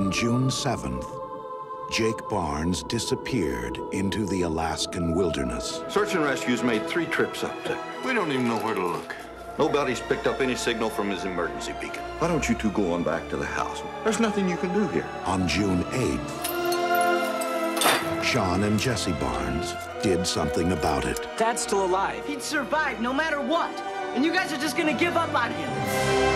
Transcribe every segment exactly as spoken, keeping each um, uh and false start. On June seventh, Jake Barnes disappeared into the Alaskan wilderness. Search and rescue's made three trips up there. We don't even know where to look. Nobody's picked up any signal from his emergency beacon. Why don't you two go on back to the house? There's nothing you can do here. On June eighth, Sean and Jesse Barnes did something about it. Dad's still alive. He'd survive no matter what. And you guys are just gonna give up on him.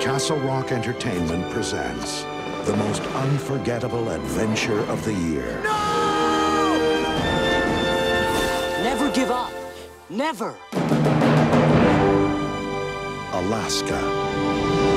Castle Rock Entertainment presents the most unforgettable adventure of the year. No! Never give up. Never. Alaska.